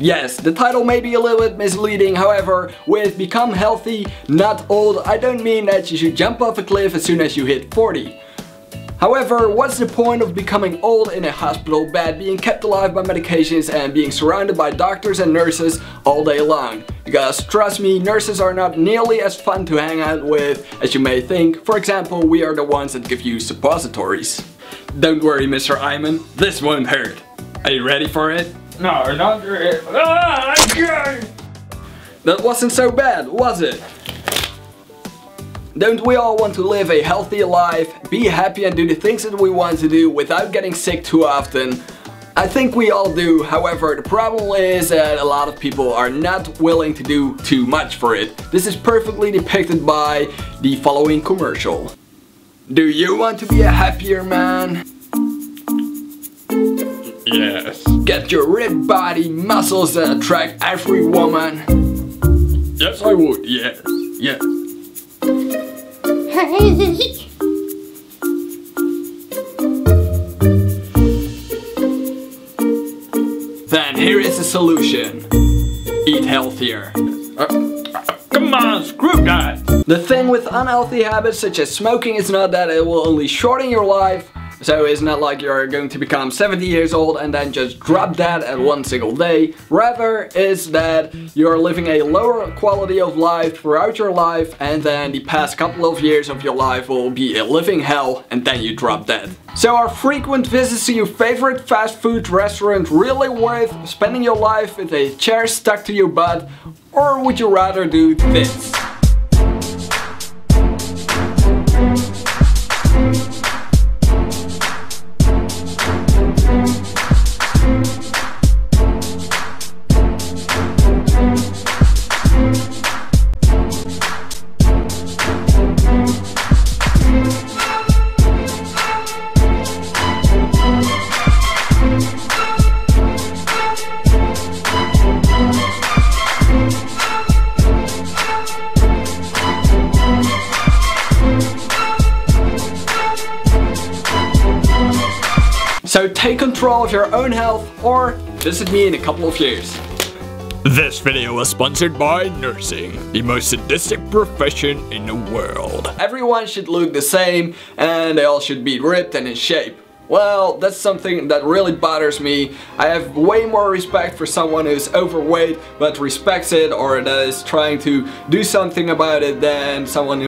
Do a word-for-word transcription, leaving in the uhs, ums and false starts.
Yes, the title may be a little bit misleading, however, with Become Healthy, Not Old, I don't mean that you should jump off a cliff as soon as you hit forty. However, what's the point of becoming old in a hospital bed, being kept alive by medications and being surrounded by doctors and nurses all day long? Because trust me, nurses are not nearly as fun to hang out with as you may think. For example, we are the ones that give you suppositories. Don't worry, Mister Iman, this won't hurt. Are you ready for it? No, not really. Ah, that wasn't so bad, was it? Don't we all want to live a healthy life, be happy and do the things that we want to do without getting sick too often? I think we all do, however the problem is that a lot of people are not willing to do too much for it. This is perfectly depicted by the following commercial. Do you want to be a happier man? Yes. Get your ripped body, muscles that attract every woman? Yes I would, yes, yes. Then here is the solution. Eat healthier. Uh, come on, screw that! The thing with unhealthy habits such as smoking is not that it will only shorten your life, so it's not like you're going to become seventy years old and then just drop that at one single day. Rather, is that you're living a lower quality of life throughout your life and then the past couple of years of your life will be a living hell and then you drop dead. So are frequent visits to your favorite fast food restaurant really worth spending your life with a chair stuck to your butt, or would you rather do this? So take control of your own health or visit me in a couple of years. This video was sponsored by nursing, the most sadistic profession in the world. Everyone should look the same and they all should be ripped and in shape. Well, that's something that really bothers me. I have way more respect for someone who's overweight but respects it or that is trying to do something about it than someone who